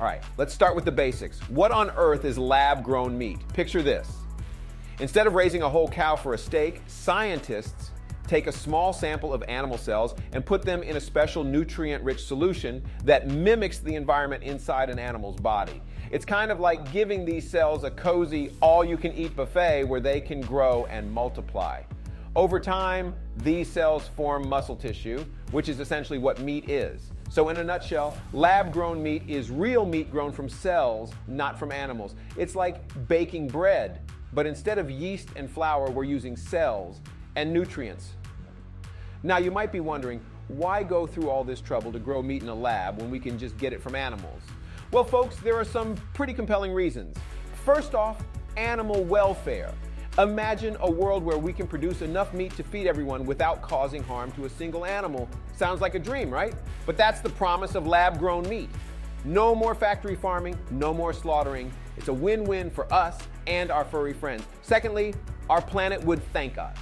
All right, let's start with the basics. What on earth is lab-grown meat? Picture this. Instead of raising a whole cow for a steak, scientists take a small sample of animal cells and put them in a special nutrient-rich solution that mimics the environment inside an animal's body. It's kind of like giving these cells a cozy, all-you-can-eat buffet where they can grow and multiply. Over time, these cells form muscle tissue, which is essentially what meat is. So in a nutshell, lab-grown meat is real meat grown from cells, not from animals. It's like baking bread, but instead of yeast and flour, we're using cells and nutrients. Now you might be wondering, why go through all this trouble to grow meat in a lab when we can just get it from animals? Well folks, there are some pretty compelling reasons. First off, animal welfare. Imagine a world where we can produce enough meat to feed everyone without causing harm to a single animal. Sounds like a dream, right? But that's the promise of lab-grown meat. No more factory farming, no more slaughtering. It's a win-win for us and our furry friends. Secondly, our planet would thank us.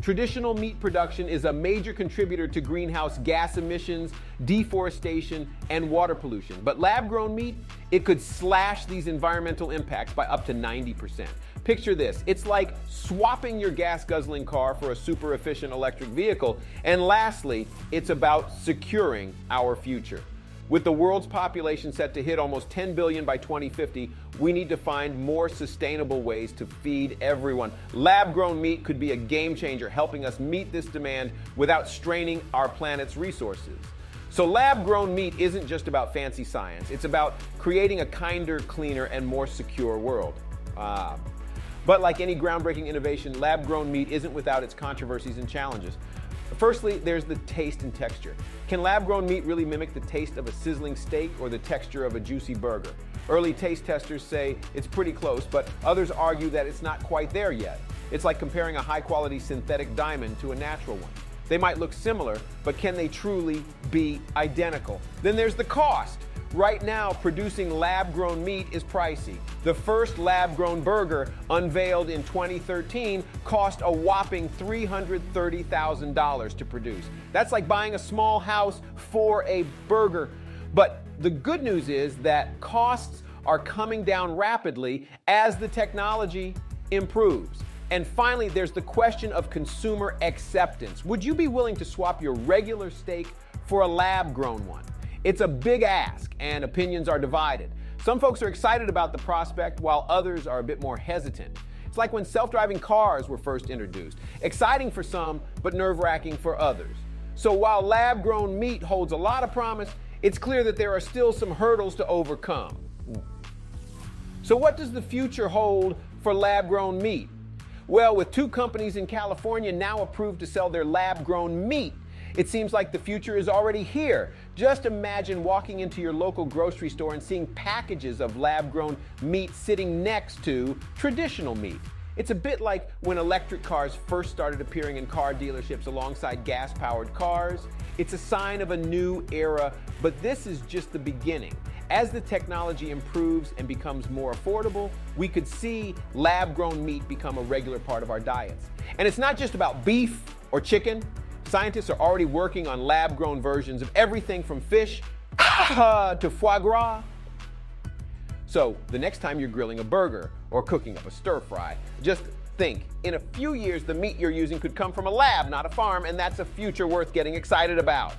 Traditional meat production is a major contributor to greenhouse gas emissions, deforestation, and water pollution. But lab-grown meat, it could slash these environmental impacts by up to 90%. Picture this, it's like swapping your gas-guzzling car for a super-efficient electric vehicle. And lastly, it's about securing our future. With the world's population set to hit almost 10 billion by 2050, we need to find more sustainable ways to feed everyone. Lab-grown meat could be a game changer, helping us meet this demand without straining our planet's resources. So lab-grown meat isn't just about fancy science. It's about creating a kinder, cleaner, and more secure world. But like any groundbreaking innovation, lab-grown meat isn't without its controversies and challenges. Firstly, there's the taste and texture. Can lab-grown meat really mimic the taste of a sizzling steak or the texture of a juicy burger? Early taste testers say it's pretty close, but others argue that it's not quite there yet. It's like comparing a high-quality synthetic diamond to a natural one. They might look similar, but can they truly be identical? Then there's the cost. Right now, producing lab-grown meat is pricey. The first lab-grown burger, unveiled in 2013, cost a whopping $330,000 to produce. That's like buying a small house for a burger. But the good news is that costs are coming down rapidly as the technology improves. And finally, there's the question of consumer acceptance. Would you be willing to swap your regular steak for a lab-grown one? It's a big ask, and opinions are divided. Some folks are excited about the prospect, while others are a bit more hesitant. It's like when self-driving cars were first introduced. Exciting for some, but nerve-wracking for others. So while lab-grown meat holds a lot of promise, it's clear that there are still some hurdles to overcome. So what does the future hold for lab-grown meat? Well, with two companies in California now approved to sell their lab-grown meat, it seems like the future is already here. Just imagine walking into your local grocery store and seeing packages of lab-grown meat sitting next to traditional meat. It's a bit like when electric cars first started appearing in car dealerships alongside gas-powered cars. It's a sign of a new era, but this is just the beginning. As the technology improves and becomes more affordable, we could see lab-grown meat become a regular part of our diets. And it's not just about beef or chicken. Scientists are already working on lab-grown versions of everything from fish to foie gras. So the next time you're grilling a burger or cooking up a stir-fry, just think, in a few years the meat you're using could come from a lab, not a farm, and that's a future worth getting excited about.